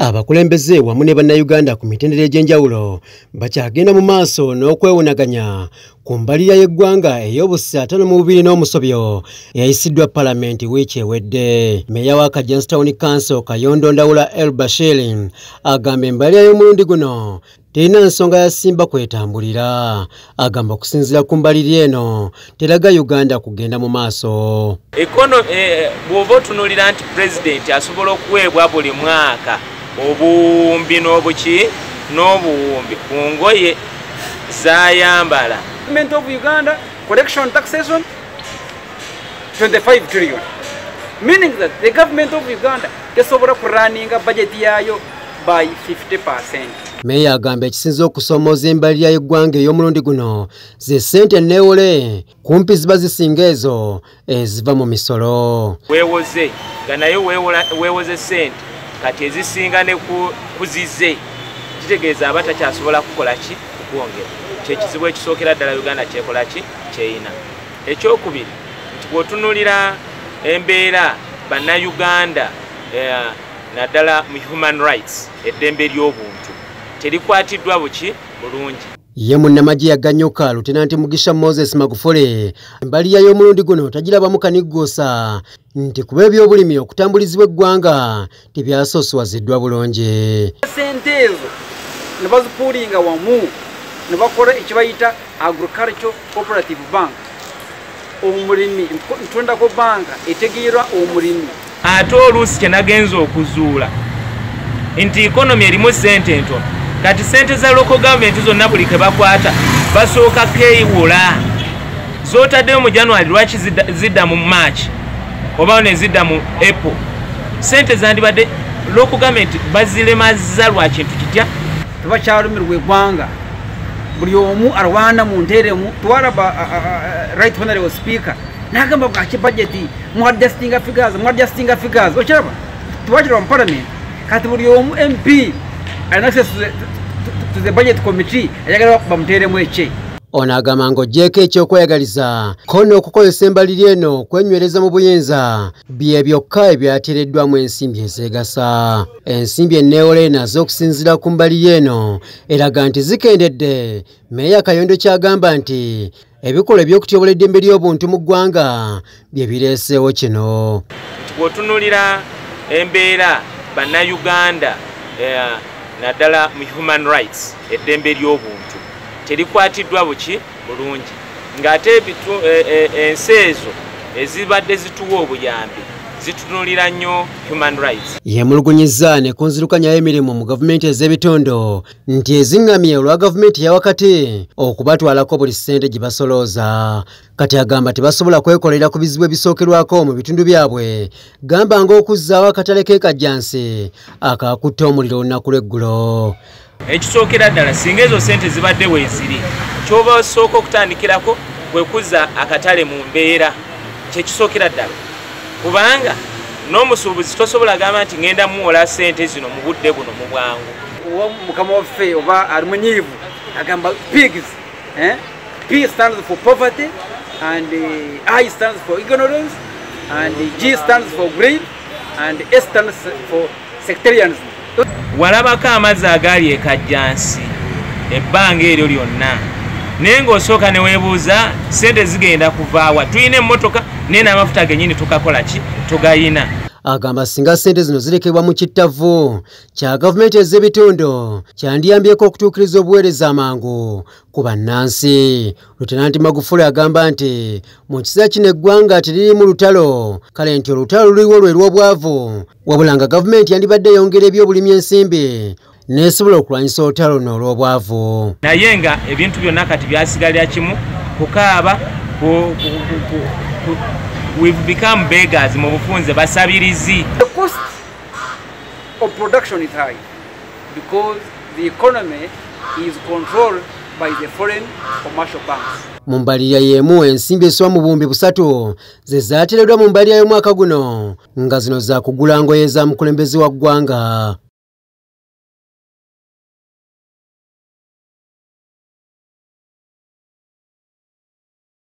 Abakulembeze wamu ne bannayuganda ku mitendera egy'enjawulo bakyagenda mu maaso n'okwewunaganya ku mbalirira y'eggwanga ey'obussi 52 n'omusobyo eyayisiddwa Paalamenti wiiki ewedde. Meeya wa Kagera Town Council Kayondo Ndawula El-Bashir agamba embalirira y'omulundi guno terina nsonga ya Simba kwetambulira. Agamba okusinziira ku mbalirira eno teraga Uganda kugenda mu maaso. Economy bw'oba tunulira nti President asobola okuweebwa buli mwaka obuwumbi n'obuki n'obuwumbi ku ngoye zayambala. Government of Uganda collection taxation 25 trillion, meaning that the government of Uganda kesobora kuruninga budget yayo by 50%. Meeya agamba ekisinza okusoomooza embalirira y'eggwanga ey'omulundi guno ze ssente nneewole kumpi ziba zisinga ezo eziva mu misolo. Weewoze nga nayo weewoze ssente kati ezisinga ne kuzize, kitegeeza abatakyasobola kukola ki okwongera. Kyekizibu ekisookera ddala Uganda kyekola ki kyeyina. Ekyokubiri nti bw'otunuulira embeera bannayuganda naddala mu human rights, eddembe ly'obuntu terikwatiddwa buki bulungi. Ye munnamagye yaganyuka Lutenanti Mugisha Moses Magufuli embalirira y'omulundi guno tagirabamu kaniggosa nti kuba ebyobulimi okutambulizibwa eggwanga tebyasosowaziddwa bulungi. Ssente ezo ne bazipuulinga wamu ne bakola ekibayita Agricultural Cooperative Bank, omulimi ntondako banka etegeerwa omulimi. Ate oluusi kye nagenza okuzuula nti ekonomi erimu ssente entono. Kati sente za local government zonna buli ke bakwata basooka keyiwula. Zotaddeyo mu January lwaki zidda mu March oba ne zidda mu April. Sente zandibadde local government bazilemazza lwa kintu kitya. Tebakyalumirwa eggwanga, buli omu arwana mu nteremu. Twaraba right honorable speaker nagamba bwaki budget mu adjusting figures okiraba twajira mu parliament kati buli omu MP and access to the budget committee ayagala bamteremu eche. Ono agamba ng'oggyeko ekyokweyagaliza ko n'okukozesa embalirira eno kwenywereza mu buyinza bye byokka ebyateereddwamu ensimbi ezeegasa. Ensimbi enneewole nazo okusinziira ku mbalirira eno eraga nti zikendedde. Meeya Kayondo kyagamba nti ebikolwa eby'okutyobola eddembe ly'obuntu mu ggwanga bye bireeseewo kino. Bw'otunuulira embeera bannayuganda naddala mu human rights, eddembe ly'obuntu terikwatiddwa buki bulungi. Ng'ate ensi ezo ezibadde zituwa obuyambi zitunulira nnyo human rights. Yemulugunyizza ne ku nzirukanya y'emirimu mu gavumenti ez'ebitondo nti eziŋŋamye olwa gavumenti eyawakati okubatwalako buli ssente gye basolooza. Kati agamba tebasobola kwekolera ku bizibu ebisookerwako mu bitundu byabwe, gamba ng'okuzzaawo akatale k'ekajjansi akaakutta omuliro olunaku lw'eggulo. Ekisookera ddala singa ezo ssente zibadde weeziri, ky'oba osooka okutandikirako kwe kuzza akatale mu mbeera. Kyekisookera ddala kubanga n'omusuubuzi tosobola agamba nti ngenda muwola ssente zino mu budde buno mu bwangu. Mukama waffe oba ali munyiivu agamba pigs, P stands for poverty and I stands for ignorance and G stands for greed and S stands for sectarianism. Walabako amazzi agaali ekajjansi ebbanga eryo lyonna. Nengo osoka newebuza sente zigenda kuvaawa. Tuine emmotoka nena amafuta gennyini tukakola ki tugayina. Agamba singa sente zino zirekebwa mu kittavu kya gavumenti ez'ebitondo kyandiyambyeko okutuukiriza obuweereza amangu ku bannansi. Lutenanti Magufuli agamba nti mu kiseera kino eggwanga teriri mu lutalo, kale nti olutalo luliwo lwe lw'obwavu, wabula nga gavumenti yandibadde eyongera ebyobulimi ensimbi nesobola okulwanyisa olutalo luno olw'obwavu. Naye nga ebintu byonna kati byasigalira kimu kukaaba. We've become beggars mu bufunze basabirizi. The cost of production is high because the economy is controlled by the foreign commercial banks. Mu mbalirira y'emu ensimbi esoba mu bumbi busatu ze zaateereddwa mu mbalirira y'omwaka guno nga zino za kugula ngoye za mukulembeze wa ggwanga.